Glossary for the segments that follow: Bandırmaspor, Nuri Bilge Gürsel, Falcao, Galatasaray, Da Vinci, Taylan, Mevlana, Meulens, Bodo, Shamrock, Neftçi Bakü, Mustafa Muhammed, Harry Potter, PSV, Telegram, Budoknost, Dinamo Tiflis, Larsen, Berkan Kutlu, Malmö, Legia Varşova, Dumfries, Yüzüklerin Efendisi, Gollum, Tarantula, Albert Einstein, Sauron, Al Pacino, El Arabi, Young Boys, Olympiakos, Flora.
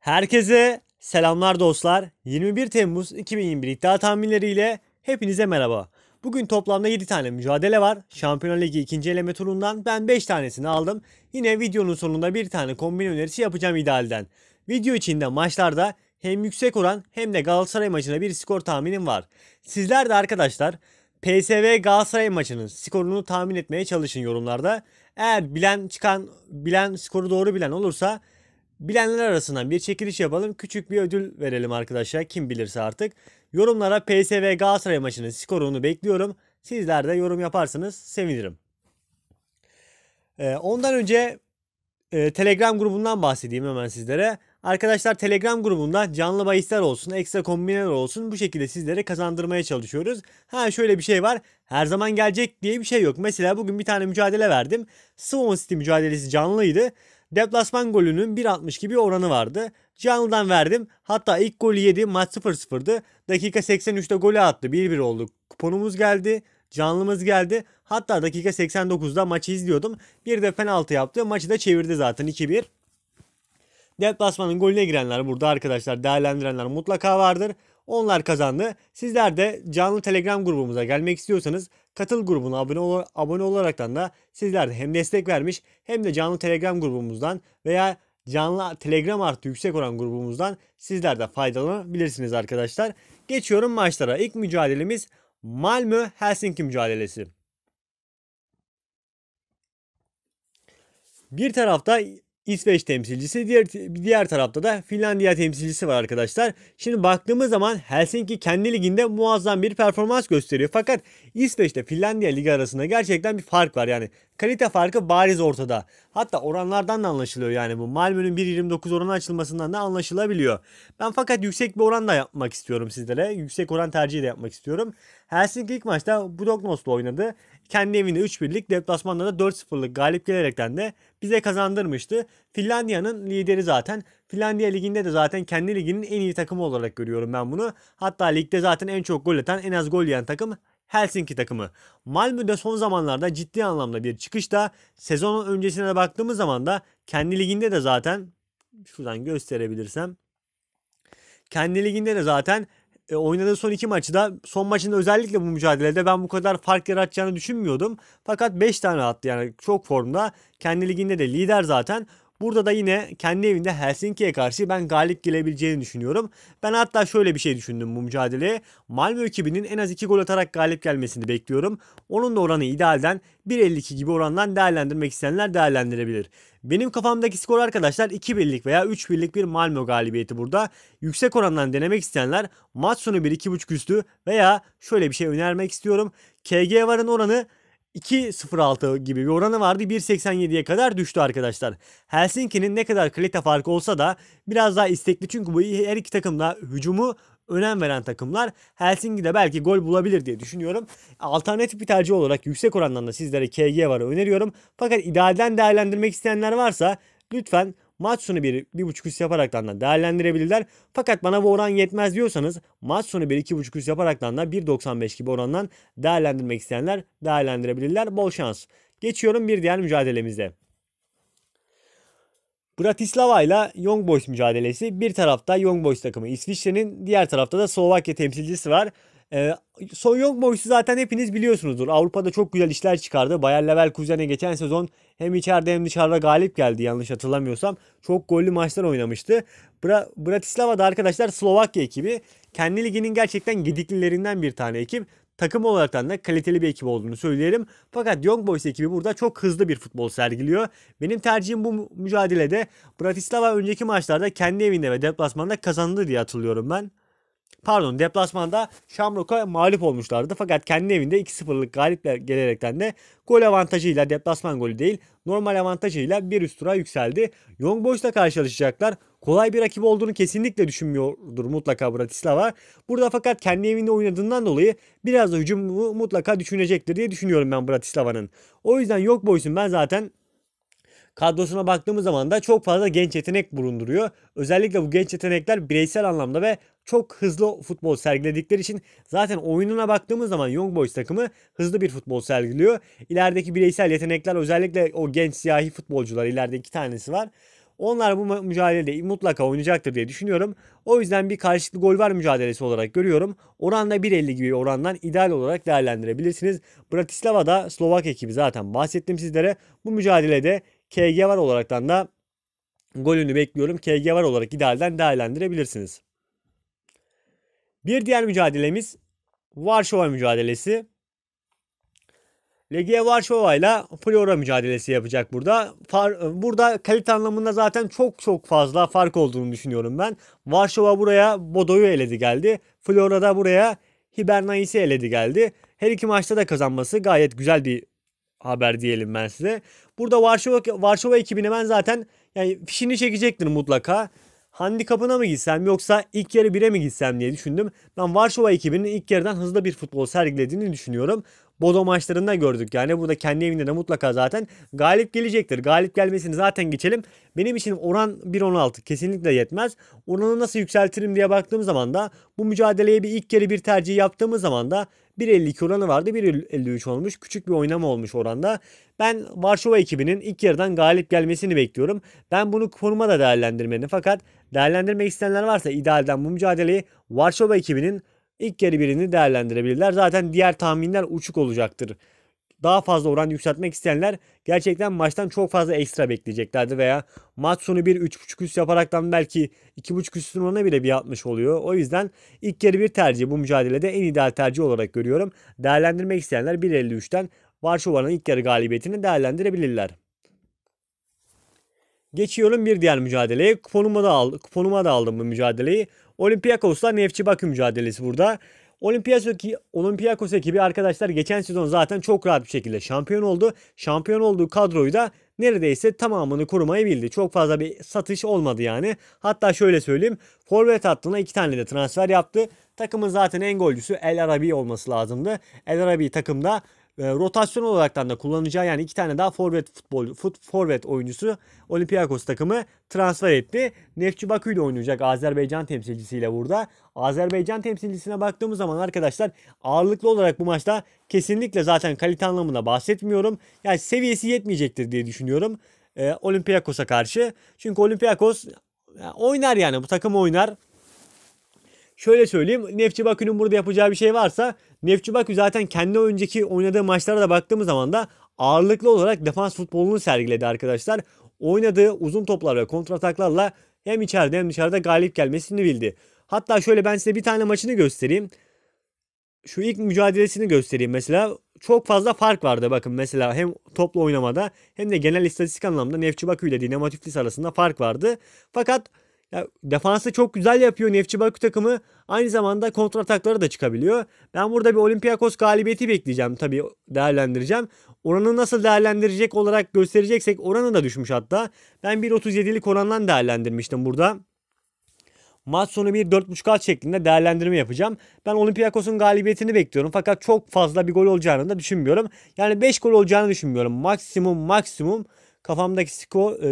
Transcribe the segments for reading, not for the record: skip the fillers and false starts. Herkese selamlar dostlar. 21 Temmuz 2021 iddia tahminleriyle hepinize merhaba. Bugün toplamda 7 tane mücadele var. Şampiyonlar Ligi 2. eleme turundan ben 5 tanesini aldım. Yine videonun sonunda bir tane kombin önerisi yapacağım idealden. Video içinde maçlarda hem yüksek oran hem de Galatasaray maçına bir skor tahminim var. Sizler de arkadaşlar PSV Galatasaray maçının skorunu tahmin etmeye çalışın yorumlarda. Eğer bilen skoru doğru bilen olursa bilenler arasından bir çekiliş yapalım. Küçük bir ödül verelim arkadaşlar. Kim bilirse artık. Yorumlara PSV Galatasaray maçının skorunu bekliyorum. Sizler de yorum yaparsanız sevinirim. Ondan önce Telegram grubundan bahsedeyim hemen sizlere. Arkadaşlar Telegram grubunda canlı bahisler olsun, ekstra kombinler olsun, bu şekilde sizlere kazandırmaya çalışıyoruz. Ha şöyle bir şey var, her zaman gelecek diye bir şey yok. Mesela bugün bir tane mücadele verdim. Swan City mücadelesi canlıydı. Deplasman golünün 1.60 gibi oranı vardı. Canlıdan verdim. Hatta ilk golü yedi. Maç 0-0'dı. Dakika 83'te golü attı. 1-1 oldu. Kuponumuz geldi. Canlımız geldi. Hatta dakika 89'da maçı izliyordum. Bir de penaltı yaptı. Maçı da çevirdi zaten 2-1. Deplasmanın golüne girenler burada arkadaşlar. Değerlendirenler mutlaka vardır. Onlar kazandı. Sizler de canlı Telegram grubumuza gelmek istiyorsanız katıl grubuna abone olaraktan da sizler de hem destek vermiş hem de canlı Telegram grubumuzdan veya canlı Telegram artı yüksek oran grubumuzdan sizler de faydalanabilirsiniz arkadaşlar. Geçiyorum maçlara. İlk mücadelemiz Malmö Helsinki mücadelesi. Bir tarafta İsveç temsilcisi, diğer tarafta da Finlandiya temsilcisi var arkadaşlar. Şimdi baktığımız zaman Helsinki kendi liginde muazzam bir performans gösteriyor. Fakat İsveç'te Finlandiya ligi arasında gerçekten bir fark var. Yani kalite farkı bariz ortada. Hatta oranlardan da anlaşılıyor yani bu. Malmö'nün 1.29 oranı açılmasından da anlaşılabiliyor. Ben fakat yüksek bir oran da yapmak istiyorum sizlere. Yüksek oran tercihi de yapmak istiyorum. Helsinki ilk maçta Budoknost'la oynadı. Kendi evinde 3-1'lik, deplasmanda da 4-0'lık galip gelerekten de bize kazandırmıştı. Finlandiya'nın lideri zaten. Finlandiya liginde de zaten kendi liginin en iyi takımı olarak görüyorum ben bunu. Hatta ligde zaten en çok gol atan, en az gol yiyen takım Helsinki takımı. Malmö'de son zamanlarda ciddi anlamda bir çıkışta. Sezonun öncesine de baktığımız zaman da kendi liginde de zaten şuradan gösterebilirsem. Kendi liginde de zaten oynadığı son iki maçı da, son maçında özellikle bu mücadelede ben bu kadar fark yaratacağını düşünmüyordum. Fakat 5 tane attı, yani çok formda. Kendi liginde de lider zaten. Burada da yine kendi evinde Helsinki'ye karşı ben galip gelebileceğini düşünüyorum. Ben hatta şöyle bir şey düşündüm bu mücadeleye. Malmö ekibinin en az 2 gol atarak galip gelmesini bekliyorum. Onun da oranı idealden 1.52 gibi orandan değerlendirmek isteyenler değerlendirebilir. Benim kafamdaki skor arkadaşlar 2-1'lik veya 3-1'lik bir Malmö galibiyeti burada. Yüksek orandan denemek isteyenler maç sonu 1-2.5 üstü veya şöyle bir şey önermek istiyorum. KG Var'ın oranı 2.06 gibi bir oranı vardı. 1.87'ye kadar düştü arkadaşlar. Helsinki'nin ne kadar kalite farkı olsa da biraz daha istekli. Çünkü bu her iki takım da hücumu önem veren takımlar. Helsinki'de belki gol bulabilir diye düşünüyorum. Alternatif bir tercih olarak yüksek orandan da sizlere KG Var'ı öneriyorum. Fakat idealden değerlendirmek isteyenler varsa lütfen maç sonu 1.5 üst yaparaktan da değerlendirebilirler. Fakat bana bu oran yetmez diyorsanız maç sonu 1.2.5 üst yaparaktan da 1.95 gibi orandan değerlendirmek isteyenler değerlendirebilirler. Bol şans. Geçiyorum bir diğer mücadelemize. Bratislava ile Young Boys mücadelesi. Bir tarafta Young Boys takımı İsviçre'nin, diğer tarafta da Slovakya temsilcisi var. Young Boys'u zaten hepiniz biliyorsunuzdur. Avrupa'da çok güzel işler çıkardı. Bayer Leverkusen'e geçen sezon hem içeride hem dışarıda galip geldi yanlış hatırlamıyorsam. Çok gollü maçlar oynamıştı. Bratislava'da arkadaşlar Slovakya ekibi kendi liginin gerçekten gediklilerinden bir tane ekip. Takım olaraktan da kaliteli bir ekip olduğunu söyleyelim. Fakat Young Boys ekibi burada çok hızlı bir futbol sergiliyor. Benim tercihim bu mücadelede Bratislava önceki maçlarda kendi evinde ve deplasmanda kazandı diye hatırlıyorum ben. Pardon, deplasmanda Shamrock'a mağlup olmuşlardı. Fakat kendi evinde 2-0'lık galiple gelerekten de gol avantajıyla, deplasman golü değil normal avantajıyla bir üst tura yükseldi. Young Boys'la karşılaşacaklar. Kolay bir rakip olduğunu kesinlikle düşünmüyordur mutlaka Bratislava. Burada fakat kendi evinde oynadığından dolayı biraz da hücumu mutlaka düşünecektir diye düşünüyorum ben Bratislava'nın. O yüzden Young Boys'un ben zaten kadrosuna baktığımız zaman da çok fazla genç yetenek bulunduruyor. Özellikle bu genç yetenekler bireysel anlamda ve çok hızlı futbol sergiledikleri için zaten oyununa baktığımız zaman Young Boys takımı hızlı bir futbol sergiliyor. İlerideki bireysel yetenekler, özellikle o genç siyahi futbolcular, ileride iki tanesi var. Onlar bu mücadeleyi mutlaka oynayacaktır diye düşünüyorum. O yüzden bir karşılıklı gol var mücadelesi olarak görüyorum. Oranla 1.50 gibi orandan ideal olarak değerlendirebilirsiniz. Bratislava'da Slovak ekibi zaten bahsettim sizlere. Bu mücadelede KG var olaraktan da golünü bekliyorum. KG var olarak idealden değerlendirebilirsiniz. Bir diğer mücadelemiz Varşova mücadelesi. Legia Varşova ile Flora mücadelesi yapacak burada. Burada kalite anlamında zaten çok fazla fark olduğunu düşünüyorum ben. Varşova buraya Bodo'yu eledi geldi. Flora da buraya Hibernaise'i eledi geldi. Her iki maçta da kazanması gayet güzel bir haber diyelim ben size. Burada Varşova ekibine ben zaten yani fişini çekecektir mutlaka. Handikapına mı gitsem yoksa ilk yarı 1'e mi gitsem diye düşündüm. Ben Varşova ekibinin ilk yarıdan hızlı bir futbol sergilediğini düşünüyorum. Bodo maçlarında gördük yani. Burada kendi evinde de mutlaka zaten galip gelecektir. Galip gelmesini zaten geçelim. Benim için oran 1.16 kesinlikle yetmez. Oranı nasıl yükseltirim diye baktığım zaman da bu mücadeleye bir ilk yarı bir tercih yaptığımız zaman da 1.52 oranı vardı. 1.53 olmuş. Küçük bir oynama olmuş oranda. Ben Varşova ekibinin ilk yarıdan galip gelmesini bekliyorum. Ben bunu koruma da değerlendirmedim. Fakat değerlendirmek isteyenler varsa idealden bu mücadeleyi Varşova ekibinin ilk yarı birini değerlendirebilirler. Zaten diğer tahminler uçuk olacaktır. Daha fazla oran yükseltmek isteyenler gerçekten maçtan çok fazla ekstra bekleyeceklerdi veya maç sonu bir 3.5 üst yaparaktan belki 2.5 üstün oranına bile bir atmış oluyor. O yüzden ilk yarı bir tercih bu mücadelede en ideal tercih olarak görüyorum. Değerlendirmek isteyenler 1.53'ten Varşova'nın ilk yarı galibiyetini değerlendirebilirler. Geçiyorum bir diğer mücadeleye. Kuponuma da aldım bu mücadeleyi. Olympiakos'la Neftçi Bakü mücadelesi burada. Olympiakos ekibi arkadaşlar geçen sezon zaten çok rahat bir şekilde şampiyon oldu. Şampiyon olduğu kadroyu da neredeyse tamamını korumayı bildi. Çok fazla bir satış olmadı yani. Hatta şöyle söyleyeyim. Forvet hattına 2 tane de transfer yaptı. Takımın zaten en golcüsü El Arabi olması lazımdı. El Arabi takımda rotasyon olaraktan da kullanacağı yani 2 tane daha forvet oyuncusu Olympiakos takımı transfer etti. Neftçi Bakü ile oynayacak Azerbaycan temsilcisiyle burada. Azerbaycan temsilcisine baktığımız zaman arkadaşlar ağırlıklı olarak bu maçta kesinlikle zaten kalite anlamında bahsetmiyorum. Yani seviyesi yetmeyecektir diye düşünüyorum Olympiakos'a karşı. Çünkü Olympiakos oynar yani bu takım oynar. Şöyle söyleyeyim, Neftçi Bakü'nün burada yapacağı bir şey varsa Neftçi Bakü zaten kendi önceki oynadığı maçlara da baktığımız zaman da ağırlıklı olarak defans futbolunu sergiledi arkadaşlar. Oynadığı uzun toplar ve kontrataklarla hem içeride hem dışarıda galip gelmesini bildi. Hatta şöyle ben size bir tane maçını göstereyim. Şu ilk mücadelesini göstereyim mesela. Çok fazla fark vardı bakın mesela hem toplu oynamada hem de genel istatistik anlamda Neftçi Bakü ile Dinamo Tiflis arasında fark vardı. Fakat ya, defansı çok güzel yapıyor Neftçi Bakü takımı. Aynı zamanda kontratakları da çıkabiliyor. Ben burada bir Olympiakos galibiyeti bekleyeceğim. Tabii değerlendireceğim. Oranı nasıl değerlendirecek olarak göstereceksek oranı da düşmüş hatta. Ben 1.37'lik orandan değerlendirmiştim burada. Maç sonu bir 4.5 alt şeklinde değerlendirme yapacağım. Ben Olympiakos'un galibiyetini bekliyorum. Fakat çok fazla bir gol olacağını da düşünmüyorum. Yani 5 gol olacağını düşünmüyorum. Maksimum kafamdaki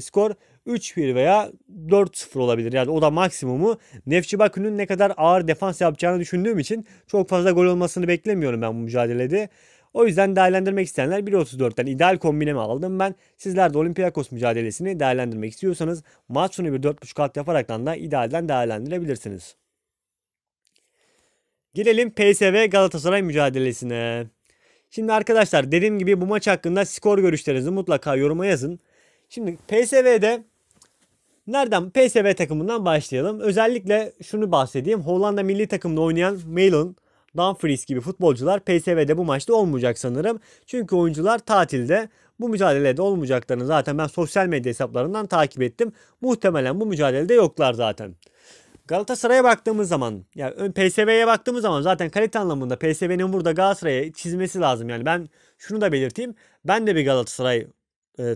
skor 3-1 veya 4-0 olabilir. Yani o da maksimumu. Neftçi Bakü'nün ne kadar ağır defans yapacağını düşündüğüm için çok fazla gol olmasını beklemiyorum ben bu mücadelede. O yüzden değerlendirmek isteyenler 1.34'ten ideal kombinemi aldım ben. Sizler de Olympiakos mücadelesini değerlendirmek istiyorsanız maç sonu bir 4.5 alt yaparaktan da idealden değerlendirebilirsiniz. Gelelim PSV Galatasaray mücadelesine. Şimdi arkadaşlar dediğim gibi bu maç hakkında skor görüşlerinizi mutlaka yoruma yazın. Şimdi PSV'de PSV takımından başlayalım. Özellikle şunu bahsedeyim. Hollanda milli takımda oynayan Meulens, Dumfries gibi futbolcular PSV'de bu maçta olmayacak sanırım. Çünkü oyuncular tatilde. Bu mücadelede olmayacaklarını zaten ben sosyal medya hesaplarından takip ettim. Muhtemelen bu mücadelede yoklar zaten. Galatasaray'a baktığımız zaman yani PSV'ye baktığımız zaman zaten kalite anlamında PSV'nin burada Galatasaray'a çizmesi lazım. Yani ben şunu da belirteyim. Ben de bir Galatasaray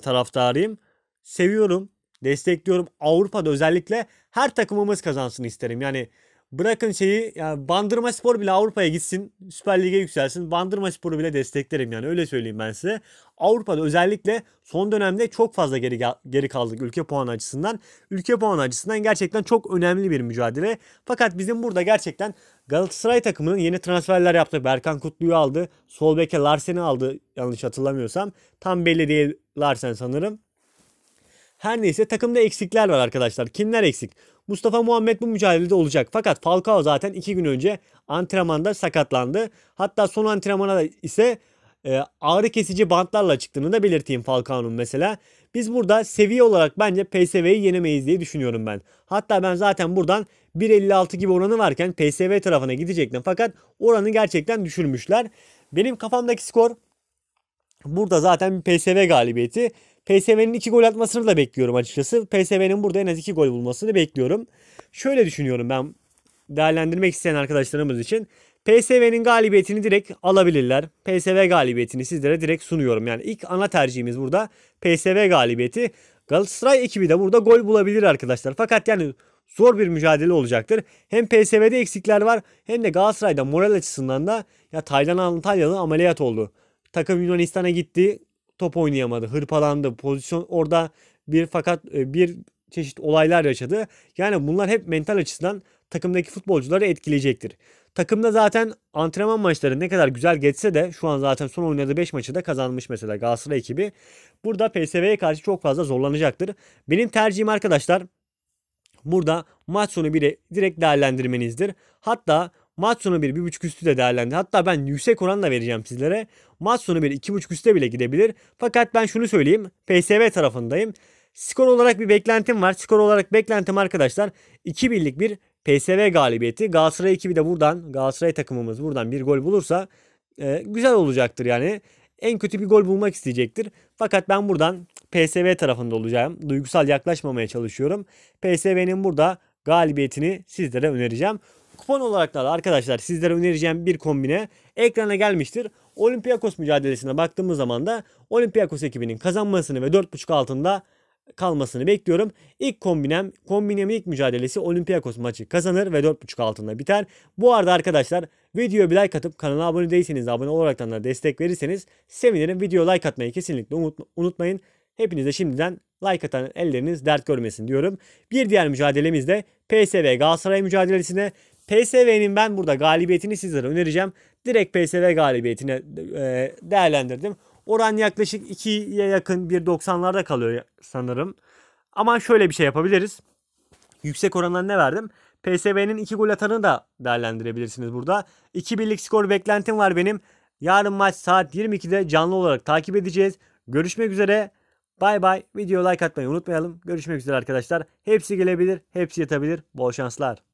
taraftarıyım. Seviyorum. Destekliyorum. Avrupa'da özellikle her takımımız kazansın isterim. Yani bırakın yani Bandırmaspor bile Avrupa'ya gitsin. Süper Lig'e yükselsin. Bandırmaspor'u bile desteklerim yani. Öyle söyleyeyim ben size. Avrupa'da özellikle son dönemde çok fazla geri kaldık ülke puanı açısından. Ülke puanı açısından gerçekten çok önemli bir mücadele. Fakat bizim burada gerçekten Galatasaray takımının yeni transferler yaptı. Berkan Kutlu'yu aldı. Sol beke Larsen'i aldı yanlış hatırlamıyorsam. Tam belli değil Larsen sanırım. Her neyse, takımda eksikler var arkadaşlar. Kimler eksik? Mustafa Muhammed bu mücadelede olacak. Fakat Falcao zaten 2 gün önce antrenmanda sakatlandı. Hatta son antrenmana ise ağrı kesici bantlarla çıktığını da belirteyim Falcao'nun mesela. Biz burada seviye olarak bence PSV'yi yenemeyiz diye düşünüyorum ben. Hatta ben zaten buradan 1.56 gibi oranı varken PSV tarafına gidecektim. Fakat oranı gerçekten düşürmüşler. Benim kafamdaki skor burada zaten bir PSV galibiyeti. PSV'nin 2 gol atmasını da bekliyorum açıkçası. PSV'nin burada en az 2 gol bulmasını bekliyorum. Şöyle düşünüyorum ben, değerlendirmek isteyen arkadaşlarımız için. PSV'nin galibiyetini direkt alabilirler. PSV galibiyetini sizlere direkt sunuyorum. Yani ilk ana tercihimiz burada PSV galibiyeti. Galatasaray ekibi de burada gol bulabilir arkadaşlar. Fakat yani zor bir mücadele olacaktır. Hem PSV'de eksikler var hem de Galatasaray'da moral açısından da ya Taylan Antalyalı ameliyat oldu. Takım Yunanistan'a gitti, top oynayamadı, hırpalandı, pozisyon orada fakat bir çeşit olaylar yaşadı. Yani bunlar hep mental açısından takımdaki futbolcuları etkileyecektir. Takımda zaten antrenman maçları ne kadar güzel geçse de şu an zaten son oynadığı 5 maçı da kazanmış mesela Galatasaray ekibi. Burada PSV'ye karşı çok fazla zorlanacaktır. Benim tercihim arkadaşlar burada maç sonu 1'e direkt değerlendirmenizdir. Hatta maç sonu 1.5 üstü de değerlendi. Hatta ben yüksek oran da vereceğim sizlere. Maç sonu 1.5 üstü bile gidebilir. Fakat ben şunu söyleyeyim. PSV tarafındayım. Skor olarak bir beklentim var. Skor olarak beklentim arkadaşlar 2-1'lik bir PSV galibiyeti. Galatasaray ekibi de buradan, Galatasaray takımımız buradan bir gol bulursa güzel olacaktır yani. En kötü bir gol bulmak isteyecektir. Fakat ben buradan PSV tarafında olacağım. Duygusal yaklaşmamaya çalışıyorum. PSV'nin burada galibiyetini sizlere önereceğim. Kupon olarak da arkadaşlar sizlere önereceğim bir kombine ekrana gelmiştir. Olympiakos mücadelesine baktığımız zaman da Olympiakos ekibinin kazanmasını ve 4.5 altında kalmasını bekliyorum. İlk kombinemin ilk mücadelesi Olympiakos maçı kazanır ve 4.5 altında biter. Bu arada arkadaşlar videoya bir like atıp kanala abone değilseniz abone olaraktan da destek verirseniz sevinirim. Videoya like atmayı kesinlikle unutmayın. Hepinize şimdiden like atan elleriniz dert görmesin diyorum. Bir diğer mücadelemiz de PSV Galatasaray mücadelesine. PSV'nin ben burada galibiyetini sizlere önereceğim. Direkt PSV galibiyetine değerlendirdim. Oran yaklaşık 2'ye yakın 1.90'larda kalıyor sanırım. Ama şöyle bir şey yapabiliriz. Yüksek orandan ne verdim? PSV'nin 2 gol atanı da değerlendirebilirsiniz burada. 2-1'lik skor beklentim var benim. Yarın maç saat 22'de canlı olarak takip edeceğiz. Görüşmek üzere. Bay bay. Videoya like atmayı unutmayalım. Görüşmek üzere arkadaşlar. Hepsi gelebilir, hepsi yatabilir. Bol şanslar.